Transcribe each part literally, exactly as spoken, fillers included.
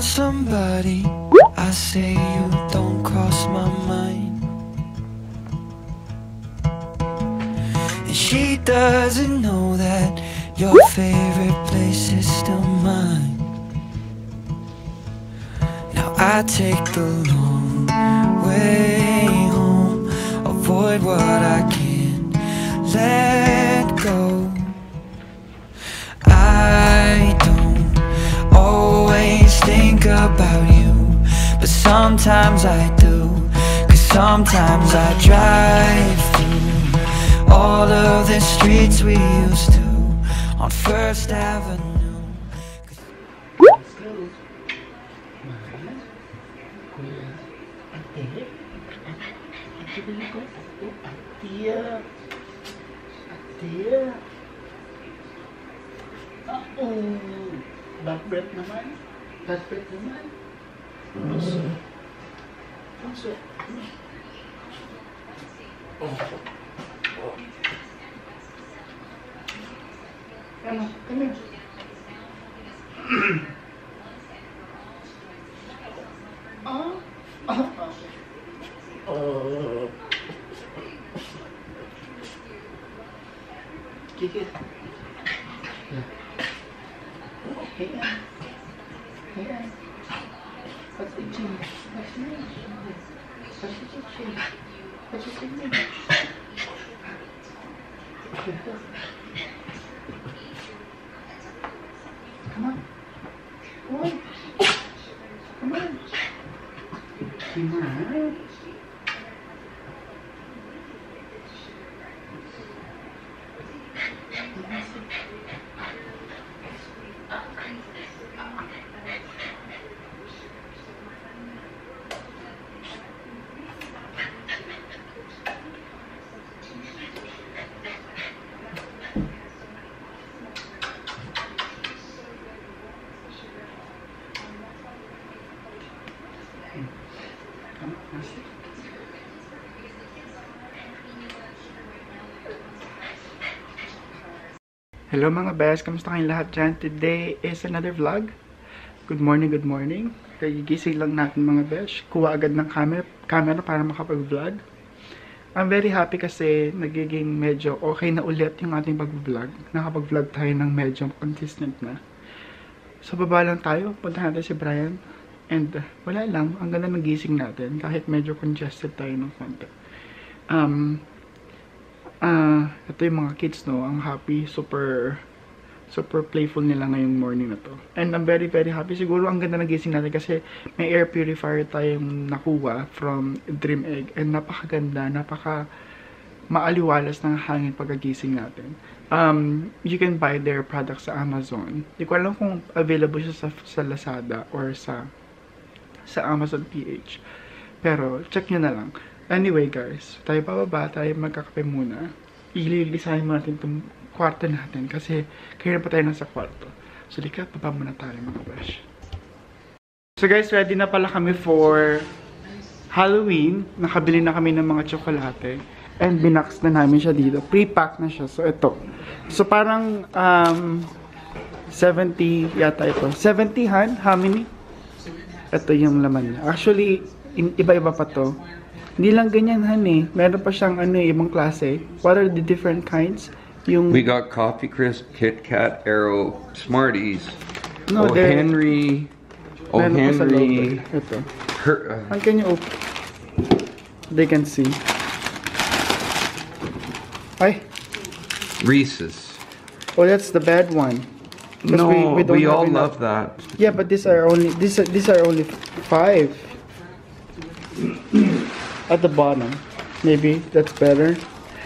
not somebody. I say you don't cross my mind, and she doesn't know that your favorite place is still mine. Now I take the long way home, avoid what I can't let go. I don't always think about you, but sometimes I do, 'cause sometimes I drive through all of the streets we used to on First Avenue. Masuk, masuk. Oh, oh. Kamu, kamu. Oh, oh, oh. Kiki. Ya. Okey ya. Okey ya. What's the change? What's the change? What's the change? What's the change? Come on. Come on. Come on. Come on. Hello mga best, kamusta kayong lahat dyan? Today is another vlog. Good morning, good morning. Kagigising lang natin mga best. Kuha agad ng camera, camera para makapag-vlog. I'm very happy kasi nagiging medyo okay na ulit yung ating pag-vlog. Nakapag-vlog tayo ng medyo consistent na. So baba lang tayo, punta natin si Brian. And uh, wala lang, ang ganda ng gising natin kahit medyo congested tayo ng konti. Um... Ah, uh, ito yung mga kids, no? Ang happy, super, super playful nila ngayong morning na to. And I'm very, very happy. Siguro ang ganda nagising natin kasi may air purifier tayong nakuha from Dream Egg. And napakaganda, napaka maaliwalas ng hangin pagkagising natin. Um, you can buy their products sa Amazon. Di ko alam kung available siya sa, sa Lazada or sa, sa Amazon P H. Pero, check nyo na lang. Anyway guys, tayo pababa, tayo magkakape muna. Ililisahin mo natin itong kwarto natin kasi kaya na pa tayo nasa kwarto. So lika, baba muna tayo mga brush. So guys, ready na pala kami for Halloween. Nakabili na kami ng mga tsokolate. And binax na namin siya dito. Pre-pack na siya. So ito. So parang um, seventy yata ito. seventy han? How many? Ito yung laman niya. Actually, iba-iba pa to. Hindi lang ganyan, honey. Meron pa siyang ano, ibang klase. What are the different kinds? Yung... We got Coffee Crisp, Kit Kat, Aero, Smarties, no, O Henry, O Henry. Ito. Her, uh... can you open? They can see. Ay! Reese's. Oh, that's the bad one. No, we, we, don't we all enough. Love that. Yeah, but these are only, these are, these are only five. At the bottom. Maybe that's better.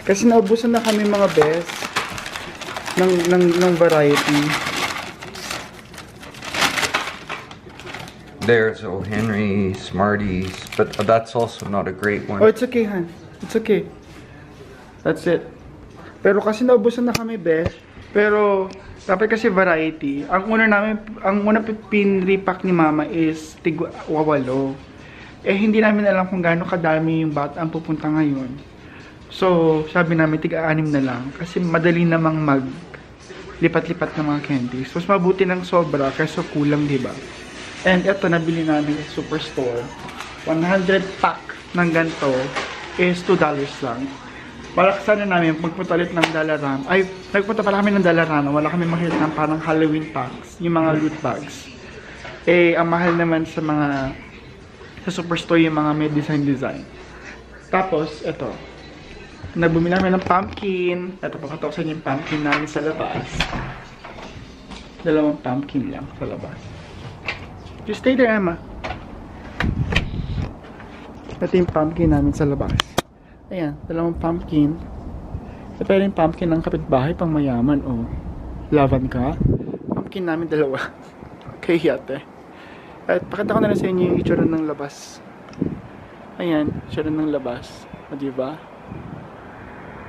Kasi naubusan na kami mga best ng, ng, ng variety. There's O Henry, Smarties, but that's also not a great one. Oh, it's okay, Han. It's okay. That's it. Pero kasi naubusan na kami best. Pero dapat kasi variety. Ang una namin, ang una pinrepack ni Mama is tigwa wawalo. Eh, hindi namin alam kung gaano kadami yung bata ang pupunta ngayon. So, sabi namin, tiga-anim na lang. Kasi madali namang maglipat-lipat ng mga candies. Mas mabuti ng sobra, kaysa kulang, diba? And ito, nabili namin sa Superstore. one hundred pack ng ganito is two dollars lang. Para sana namin, pagpunta ulit ng Dalaran, ay, nagpunta pala kami ng Dalaran, wala kami makita ng parang Halloween packs, yung mga loot bags. Eh, ang mahal naman sa mga, sa Superstore yung mga may design-design. Tapos, ito, nabumi namin ng pumpkin. Ito, pakatoksan yung pumpkin namin sa labas. Dalawang pumpkin lang sa labas. Just stay there, Emma. Ito yung pumpkin namin sa labas. Ayan, dalawang pumpkin. Ito yung pumpkin ng kapitbahay pang mayaman, o. Oh. Laban ka. Pumpkin namin dalawa. Okay, ate. At pakita ko na lang sa inyo yung itsura ng labas. Ayan, itsura ng labas. O, diba?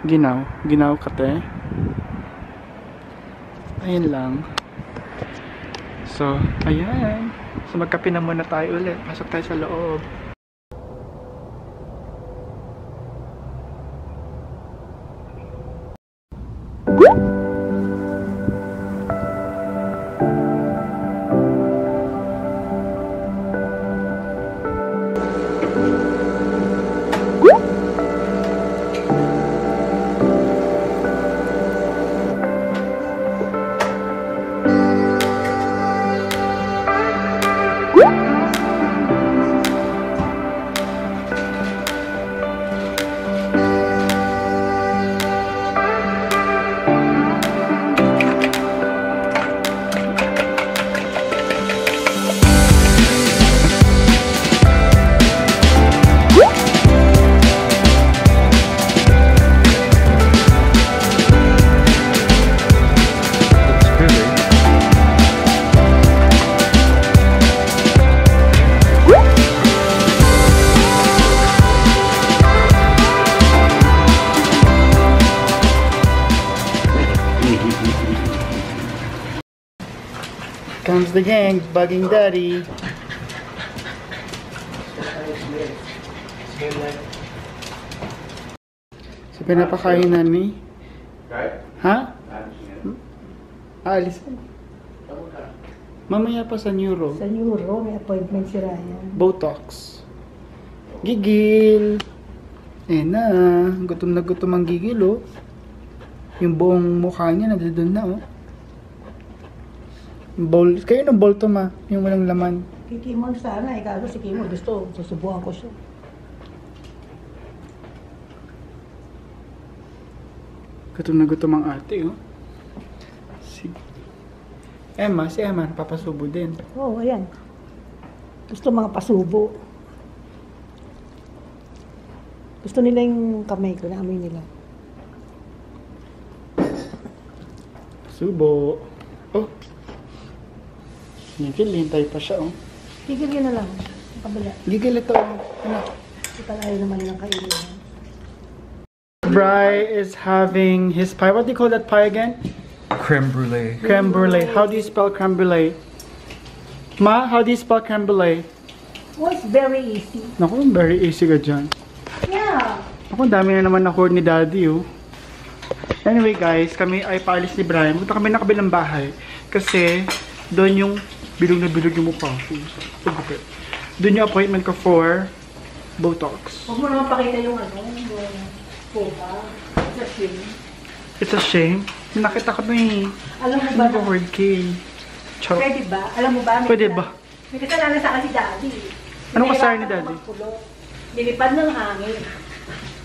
Ginaw. Ginaw kate. Ayan lang. So, ayan. So, magkape na muna tayo ulit. Pasok tayo sa loob. Comes the gang, bugging daddy. So, pinapakain na ni? Ha? Aalis na. Mamaya pa sa neuro. Sa neuro, may appointment si Ryan. Botox. Gigil. Eh na, gutom na gutom ang gigil, oh. Yung buong mukha niya, nandun na, oh. Bowl. Kayo ng bowl to, ma. Yung walang laman. Kikimol sana. Eh, kaso si Kimol gusto. Susubukan ko siya. Gutom na gutom ang ate, oh. Si Emma. Si Emma. Papasubo din. Oo, oh, ayan. Gusto mga pasubo. Gusto nila yung kamay ko. Naamoy nila. Subo. Oh. Gigil, hintay pa siya, oh. Gigil yun na lang. Kabala. Gigil ito. Ano? Italayo naman ng kainin. Bri is having his pie. What do you call that pie again? Creme brulee. Creme brulee. How do you spell creme brulee? Ma, how do you spell creme brulee? Oh, it's very easy. Naku, very easy ka dyan. Yeah. Naku, dami na naman na-hoard ni Daddy, oh. Anyway, guys, kami ay paalis ni Brian. Punta kami na kabilang bahay. Kasi doon yung bilog na bilog yung mukha. Pagkupit. Doon yung appointment ko for Botox. Huwag mo naman pakita yung ano, yung photo. It's a shame. It's a shame? Nakita ko na eh. Alam mo ba? Pwede ba? Alam mo ba? Pwede ba? May kasalanan sa kasi Daddy. Anong kasalanan ni Daddy? Nilipad ng hangin.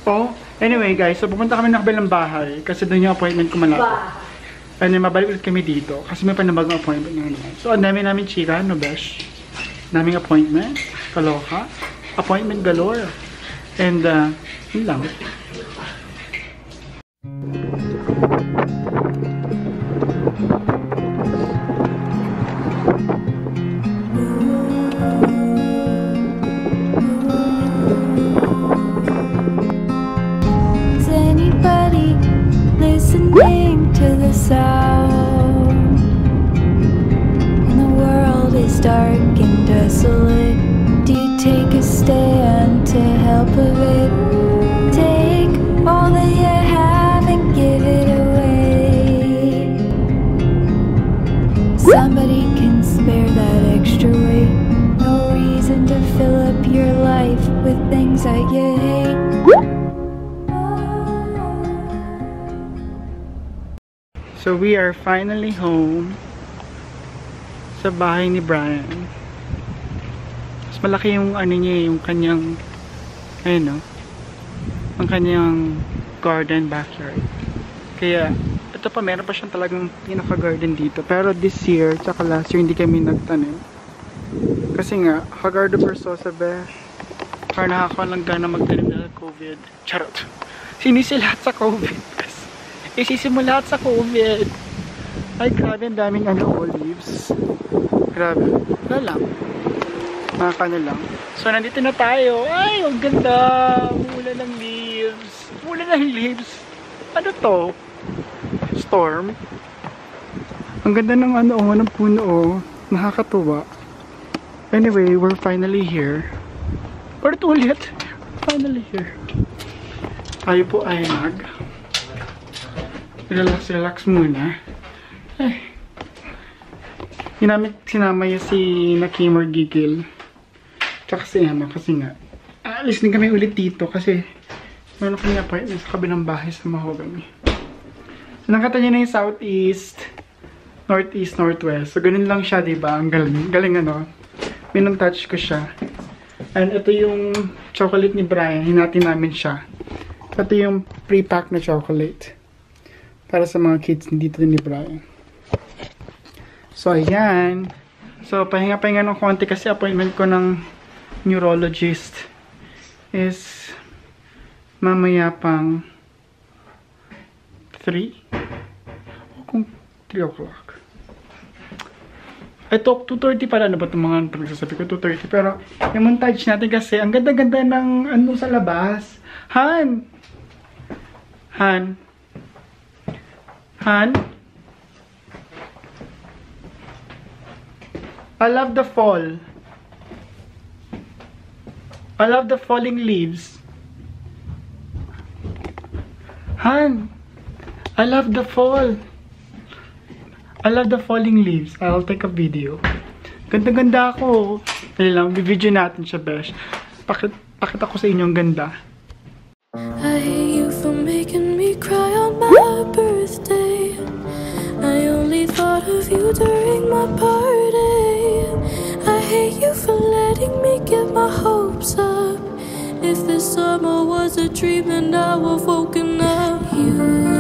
Oh, anyway guys, so pupunta kami na kabilang bahay kasi doon yung appointment ko malapit. And then, mabalik ulit kami dito kasi may panibagong appointment na naman. So, ang dami namin chika, no besh? Naming appointment, kaloka, appointment galore. And, uh, yun lang. Somebody can spare that extra weight. So we are finally home sa bahay ni Brian. Mas malaki yung ano niya, yung kanyang ayun, no? Ang kanyang garden backyard. Kaya ito pa, meron pa siyang talagang pinaka-garden dito. Pero this year, tsaka last year, hindi kami nagtanim. Kasi nga, hagardo perso sa besh. Kaya nakakalang gana magtanim na COVID. Charot! Sinisilahat sa COVID. Isisimula sa COVID. Ay, grabe, ang daming ano, olives. Grabe. Wala lang. Mga kano lang. So, nandito na tayo. Ay, ang ganda. Mula ng leaves. Mula ng leaves. Ano to? Storm. Ang ganda ng ano, oh, ng puno. Nakakatuwa. Anyway, we're finally here. Or ito ulit. Finally here. Tayo po ay nag... Relax, relax muna. Ay. Ginamit, sinama niya si Nakim or Gigil. Tsaka si Emma kasi nga. Aalis din kami ulit dito kasi meron kami appointment sa kabilang bahay sa Mahogany. So, nakita niya na yung southeast, northeast, northwest. So, ganun lang siya, diba? Ang galing. Galing ano. Minong-touch ko siya. And ito yung chocolate ni Brian. Hinati namin siya. Ito yung pre-pack na chocolate. Para sa mga kids dito ni Brian. So, ayan. So, pahinga-pahinga ng konti kasi appointment ko ng neurologist is mamaya pang three? O kung three o'clock. I talk two thirty pala. Ano ba itong mga pinagsasabi ko? two thirty. Pero, yung montage natin kasi ang ganda-ganda ng ano sa labas. Han! Han! Han? I love the fall. I love the falling leaves. Han? I love the fall. I love the falling leaves. I'll take a video. Ganda-ganda ako. Dali lang, bibidyo natin siya, besh. Pakit pakita ko sa inyo ang ganda. I hate you for making me cry on my birthday. Of you during my party, I hate you for letting me get my hopes up. If this summer was a dream and I were woken up, you